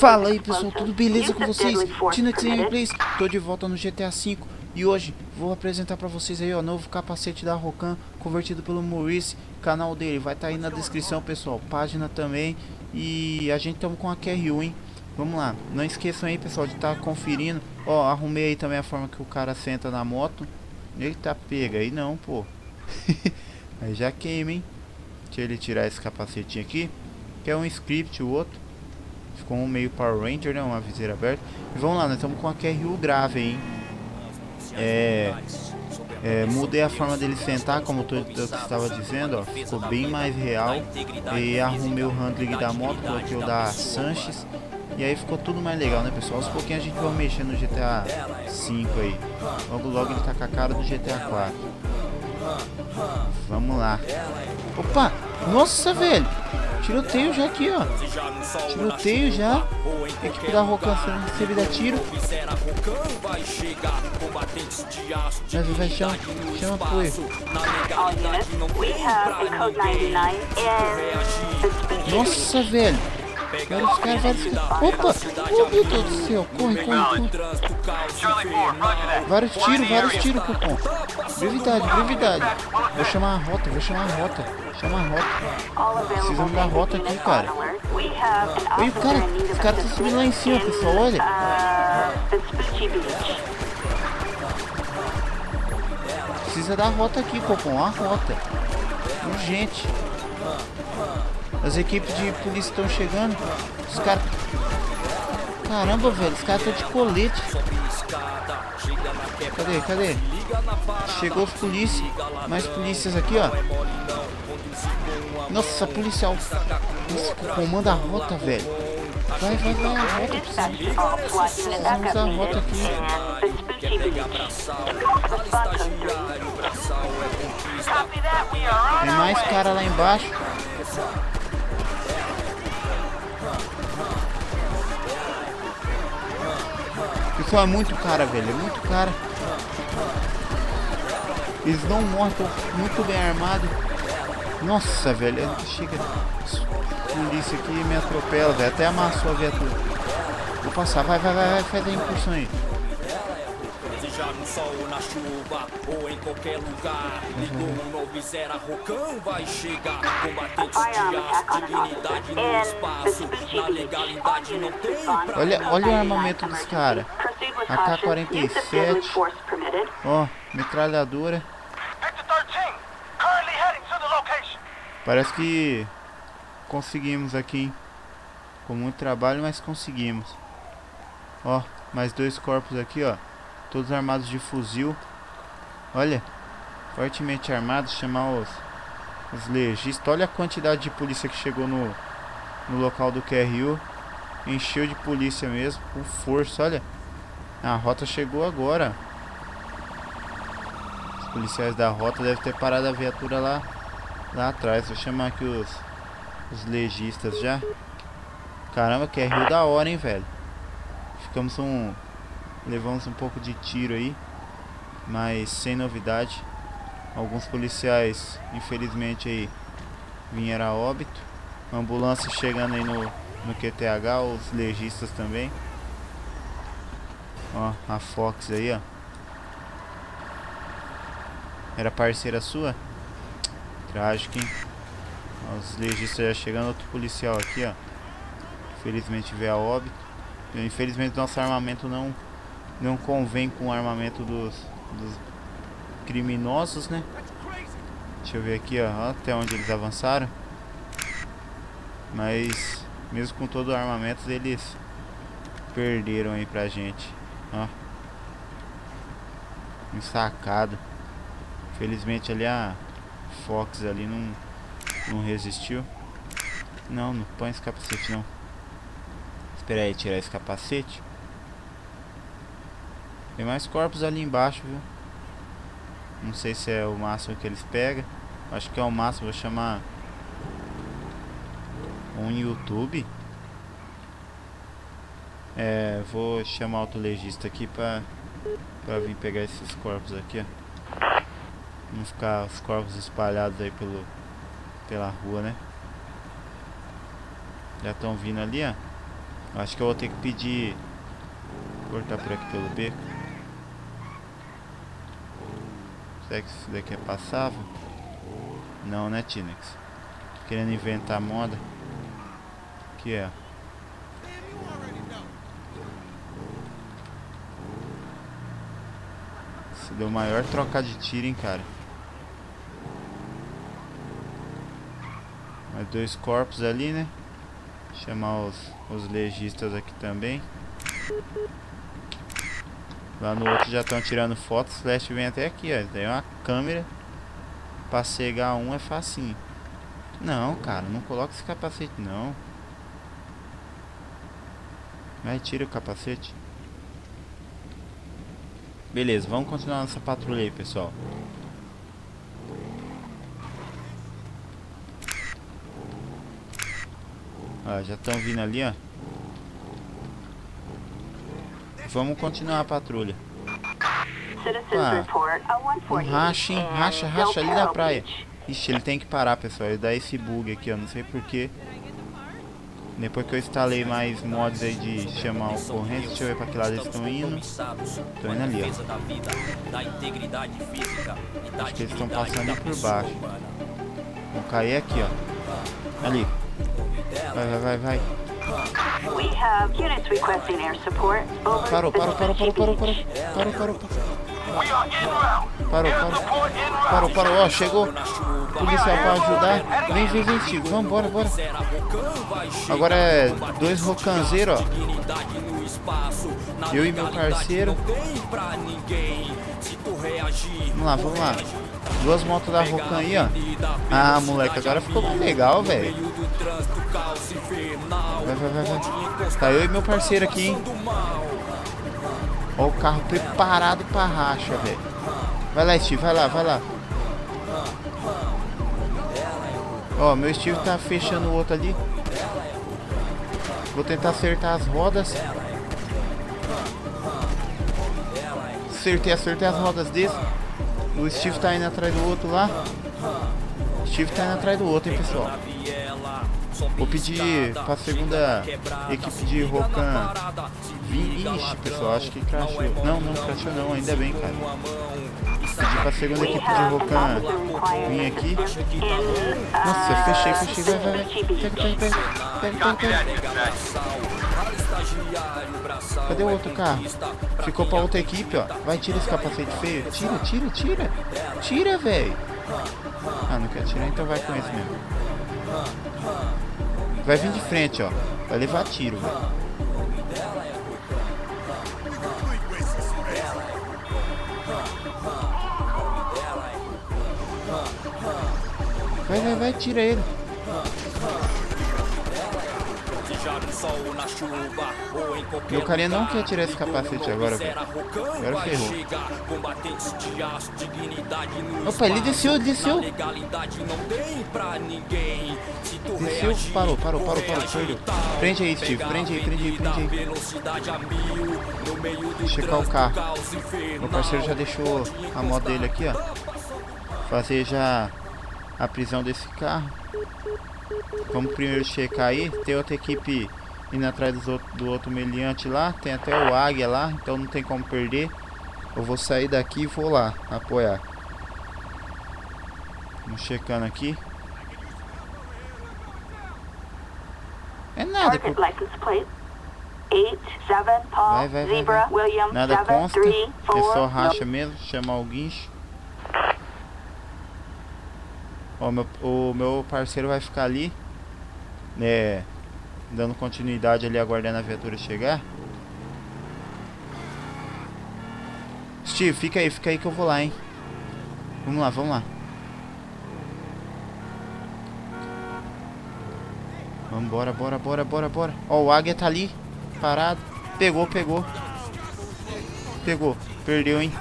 Fala aí pessoal, tudo beleza com vocês? TneXs Gameplays, tô de volta no GTA V e hoje vou apresentar pra vocês aí o novo capacete da ROCAM convertido pelo Maurice, canal dele, vai estar aí na descrição pessoal, página também, e a gente tamo com a QRU, hein? Vamos lá, não esqueçam aí pessoal de estar conferindo, ó, arrumei aí também a forma que o cara senta na moto, eita pega, aí não pô, aí já queima hein, deixa ele tirar esse capacetinho aqui, que é um script o outro. Ficou um meio Power Ranger, né? Uma viseira aberta. E vamos lá, nós estamos com a QRU grave, hein? Mudei a forma dele sentar, como eu estava dizendo, ó. Ficou bem mais real. E arrumei o handling da moto, coloquei o da Sanches. E aí ficou tudo mais legal, né, pessoal? Aos pouquinhos a gente vai mexer no GTA V aí. Logo, logo ele tá com a cara do GTA IV. Vamos lá. Opa! Nossa, velho! Tiroteio já aqui, ó. Tiroteio já. Equipe da ROCAM sendo recebida tiro. Mas vai chama apoio. Nossa, velho. Agora os caras vão... Opa! Oh, meu Deus do céu. Corre, corre, corre. Vários tiros, Copom. Brevidade, brevidade. Vou chamar a rota, vou chamar a rota. Chama a rota. Precisamos da rota aqui, cara. Olha o cara. Os caras estão subindo lá em cima, pessoal. Olha. Precisa da rota aqui, Copom. A rota. Urgente. As equipes de polícia estão chegando. Os caras... Caramba, velho. Os caras estão de colete. Cadê, cadê? Chegou os polícia. Mais polícias aqui, ó. Nossa, policial. Nossa, comanda a rota, velho. Vai, vai, vai, a rota. Precisamos a rota aqui. Tem mais cara lá embaixo. Pessoal, é muito cara, velho. É muito cara. Eles não morrem, estão muito bem armados. Nossa, velho. Chega. Polícia aqui me atropela, velho. Até amassou a viatura. Vou passar. Vai, vai, vai, vai. Faz a incursão aí. Olha o armamento dos caras. AK-47. Ó, metralhadora. Parece que conseguimos aqui, hein? Com muito trabalho, mas conseguimos. Ó, mais dois corpos aqui, ó. Todos armados de fuzil. Olha, fortemente armados. Chamar os legistas. Olha a quantidade de polícia que chegou no local do QRU. Encheu de polícia mesmo, com força, olha. A rota chegou agora. Os policiais da rota devem ter parado a viatura lá atrás. Vou chamar aqui os legistas já. Caramba, QRU da hora, hein, velho. Levamos um pouco de tiro aí, mas sem novidade. Alguns policiais, infelizmente, aí vieram a óbito. Ambulância chegando aí no QTH, os legistas também. Ó, a Fox aí, ó. Era parceira sua? Trágico, hein? Ó, os legistas já chegando, outro policial aqui, ó. Infelizmente veio a óbito. Infelizmente nosso armamento não convém com o armamento dos criminosos, né? Deixa eu ver aqui, ó, até onde eles avançaram. Mas mesmo com todo o armamento, eles perderam aí pra gente, ó. Sacado. Infelizmente ali a Fox ali não resistiu. Não, não põe esse capacete não. Espera aí, tirar esse capacete. Tem mais corpos ali embaixo, viu? Não sei se é o máximo que eles pegam. Acho que é o máximo. Vou chamar um YouTube. Vou chamar outro legista aqui pra vir pegar esses corpos aqui, ó. Não ficar os corpos espalhados aí pela rua, né? Já estão vindo ali, ó. Acho que eu vou ter que pedir... cortar por aqui pelo beco. Será que isso daqui é passável? Não, né, TneXs? Querendo inventar moda. Que é? Se deu maior trocar de tiro, hein, cara. Mais dois corpos ali, né? Chamar os legistas aqui também. Lá no outro já estão tirando fotos. Flash vem até aqui, ó. Tem uma câmera. Pra cegar um é facinho. Não, cara, não coloca esse capacete, não. Vai, tira o capacete. Beleza, vamos continuar nossa patrulha aí, pessoal. Ah, já estão vindo ali, ó. Vamos continuar a patrulha. Um racha, hein? Racha ali na praia. Ixi, ele tem que parar, pessoal. Ele dá esse bug aqui, ó. Não sei porquê. Depois que eu instalei mais mods aí de chamar ocorrência. Deixa eu ver pra que lado eles estão indo. Estão indo ali, ó. Acho que eles estão passando ali por baixo. Vão cair aqui, ó. Ali. Vai. Parou, ó, chegou. Policial pra ajudar. Vem, Steve, vambora. Agora é dois rocanzeiros, ó. Eu e meu parceiro. Vamos lá. Duas motos da Rocan aí, ó. Ah, moleque, agora ficou mais legal, velho. Vai. Tá eu e meu parceiro aqui, hein. Ó o carro preparado pra racha, velho. Vai lá, Steve, vai lá. Ó, meu Steve tá fechando o outro ali. Vou tentar acertar as rodas. Acertei as rodas desse. O Steve tá indo atrás do outro lá. Steve tá indo atrás do outro, hein, pessoal. Vou pedir pra segunda equipe de Rocan vir. Ixi, pessoal, acho que crashou. Não crashou não, ainda bem, cara. Pedir pra segunda equipe de Rocan vir aqui. Nossa, fechei, vai. Pega. Cadê o outro carro? Ficou pra outra equipe, ó. Vai, tira esse capacete feio. Tira. Tira, velho. Ah, não quer tirar, então vai com esse mesmo. Vai vir de frente, ó. Vai levar tiro, velho. Vai, tira ele. Meu carinha não quer tirar esse capacete agora, velho. Agora ferrou. Opa, ele desceu. Desceu, parou. Prende aí, Steve, prende aí. Checar o carro. Meu parceiro já deixou a moto dele aqui, ó. Fazer já a prisão desse carro. Vamos primeiro checar aí. Tem outra equipe indo atrás do outro meliante lá. Tem até o águia lá, então não tem como perder. Eu vou sair daqui e vou lá apoiar. Vamos checando aqui. É nada. Vai. Nada consta. É só racha mesmo. Chamar o guincho. Ó, o meu parceiro vai ficar ali, né, dando continuidade ali, aguardando a viatura chegar. Steve, fica aí que eu vou lá, hein. Vamos lá. Vambora. Ó, o águia tá ali, parado. Pegou. Perdeu, hein.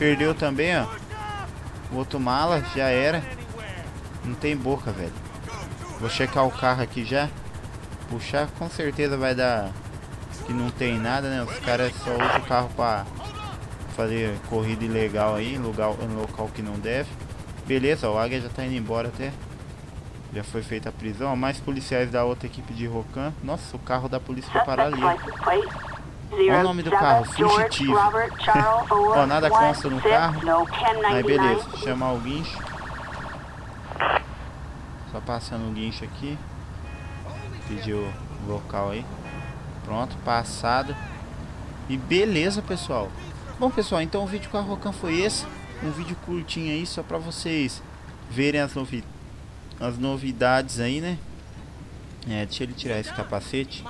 Perdeu também, ó. O outro mala, já era. Não tem boca, velho. Vou checar o carro aqui já. Puxar, com certeza vai dar. Que não tem nada, né? Os caras só usam o carro pra fazer corrida ilegal aí. Em local que não deve. Beleza, o águia já tá indo embora até. Já foi feita a prisão. Mais policiais da outra equipe de ROCAM. Nossa, o carro da polícia foi parar ali. Olha o nome do carro, fugitivo. Ó, nada consta no carro. Aí beleza, chamar o guincho. Só passando o guincho aqui. Pediu o local aí. Pronto, passado. E beleza, pessoal. Bom, pessoal, então o vídeo com a ROCAM foi esse. Um vídeo curtinho aí, só pra vocês verem as novidades aí, né? É, deixa ele tirar esse capacete.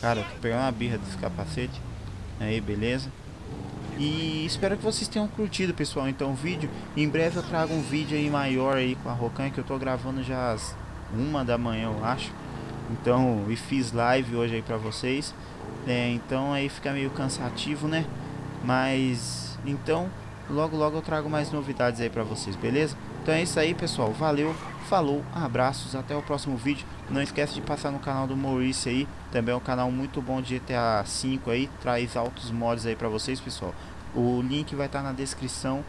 Cara, eu vou pegar uma birra desse capacete. Aí, beleza. E espero que vocês tenham curtido, pessoal, então o vídeo. Em breve eu trago um vídeo aí maior aí com a ROCAM, que eu tô gravando já às 1 da manhã, eu acho. Então, e fiz live hoje aí pra vocês. É, então aí fica meio cansativo, né? Mas, então, logo logo eu trago mais novidades aí pra vocês, beleza? Então é isso aí, pessoal. Valeu, falou, abraços, até o próximo vídeo. Não esquece de passar no canal do Maurice aí. Também é um canal muito bom de GTA V aí. Traz altos mods aí pra vocês, pessoal. O link vai estar na descrição.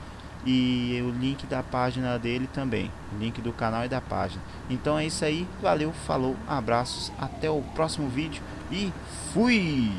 E o link da página dele também. O link do canal e da página. Então é isso aí. Valeu, falou, abraços. Até o próximo vídeo. E fui!